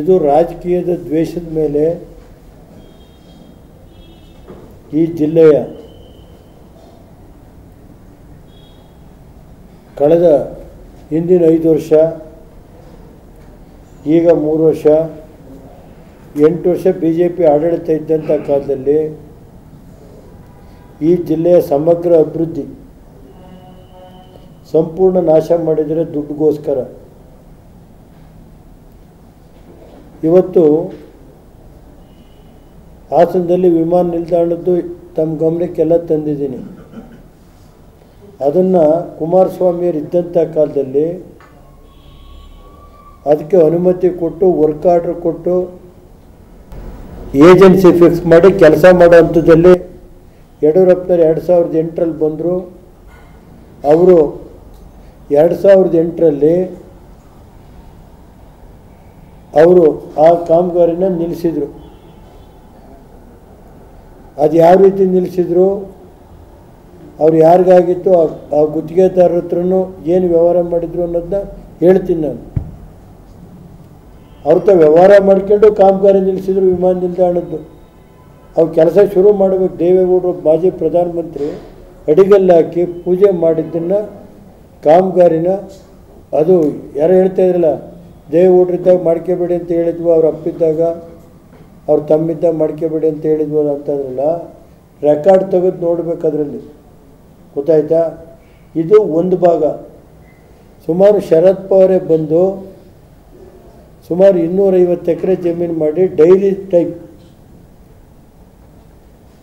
ಇದು ರಾಜಕೀಯದ ದ್ವೇಷದ ಮೇಲೆ ಈ ಜಿಲ್ಲೆಯ ಕಳೆದ ಹಿಂದಿನ 5 ವರ್ಷ ಈಗ 3 ವರ್ಷ 8 ವರ್ಷ ಬಿಜೆಪಿ ಆಡಳಿತ ಇದ್ದಂತ ಕಾಲದಲ್ಲಿ ಈ ಜಿಲ್ಲೆಯ ಸಮಗ್ರ ಅಭಿವೃದ್ಧಿ ಸಂಪೂರ್ಣ ನಾಶ ಮಾಡಿದರೆ ದುಡ್ಡುಗೋಸ್ಕರ ಇವತ್ತು ಹಾಸನದಲ್ಲಿ ವಿಮಾನ ನಿಲ್ದಾಣದ್ದು ತಮ್ಮ ಗಮನಕ್ಕೆಲ್ಲ ತಂದಿದ್ದೀನಿ ಅದನ್ನು ಕುಮಾರಸ್ವಾಮಿಯರು ಇದ್ದಂತ ಕಾಲದಲ್ಲಿ ಅದಕ್ಕೆ ಅನುಮತಿ ಕೊಟ್ಟು ವರ್ಕ್ ಆರ್ಡರ್ ಕೊಟ್ಟು ಏಜೆನ್ಸಿ ಫಿಕ್ಸ್ ಮಾಡಿ ಕೆಲಸ ಮಾಡುವಂತದಲ್ಲಿ ಯಡಿಯೂರಪ್ಪನವರು 2008 ರಲ್ಲಿ ಬಂದರು ಅವರು 2008 ರಲ್ಲಿ ಅವರು ಆ ಕಾಮಗಾರಿನ ನಿಲ್ಲಿಸಿದರು ಅದು ಯಾವ ರೀತಿ ನಿಲ್ಲಿಸಿದರು ಅವರು ಯಾರಿಗಾಗಿತ್ತು ಆ ಗುತ್ತಿಗೆದಾರರ ಹತ್ರನೂ ಏನು ವ್ಯವಹಾರ ಮಾಡಿದ್ರು ಅನ್ನೋದನ್ನ ಹೇಳ್ತೀನಿ ನಾನು ಅವರು ತ ವ್ಯವಹಾರ ಮಾಡ್ಕೊಂಡು ಕಾಮಗಾರಿ ನಿಲ್ಲಿಸಿದ್ರು ವಿಮಾನ ನಿಲ್ದಾಣದ್ದು ಅವ್ರು ಕೆಲಸ ಶುರು ಮಾಡಬೇಕು ದೇವೇಗೌಡರು ಮಾಜಿ ಪ್ರಧಾನಮಂತ್ರಿ ಅಡಿಗಲ್ಲು ಹಾಕಿ ಪೂಜೆ ಮಾಡಿದ್ದನ್ನು ಕಾಮಗಾರಿನ ಅದು ಯಾರು ಹೇಳ್ತಾ ಇದ್ರಲ್ಲ ದೇವೇಗೌಡರಿದ್ದಾಗ ಮಾಡ್ಕೋಬೇಡಿ ಅಂತ ಹೇಳಿದ್ವು ಅವ್ರು ಅಪ್ಪಿದ್ದಾಗ ಅವ್ರ ತಮ್ಮಿದ್ದಾಗ ಮಾಡ್ಕೋಬೇಡಿ ಅಂತ ಹೇಳಿದ್ವಲ್ಲ ಅಂತಂದ್ರಲ್ಲ ರೆಕಾರ್ಡ್ ತೆಗೆದು ನೋಡಬೇಕದ್ರಲ್ಲಿ ಗೊತ್ತಾಯ್ತಾ ಇದು ಒಂದು ಭಾಗ ಸುಮಾರು ಶರದ್ ಪವಾರೇ ಬಂದು ಸುಮಾರು 250 ಎಕರೆ ಜಮೀನು ಮಾಡಿ ಡೈರಿ ಟೈಪ್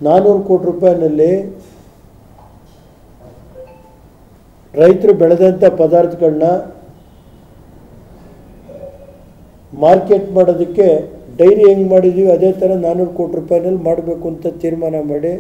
400 ಕೋಟಿ ರೂಪಾಯಿನಲ್ಲಿ ರೈತರು ಬೆಳೆದಂಥ ಪದಾರ್ಥಗಳನ್ನ ಮಾರ್ಕೆಟ್ ಮಾಡೋದಕ್ಕೆ ಡೈರಿ ಹೆಂಗೆ ಮಾಡಿದ್ದೀವಿ ಅದೇ ಥರ 400 ಕೋಟಿ ರೂಪಾಯಿನಲ್ಲಿ ಮಾಡಬೇಕು ಅಂತ ತೀರ್ಮಾನ ಮಾಡಿ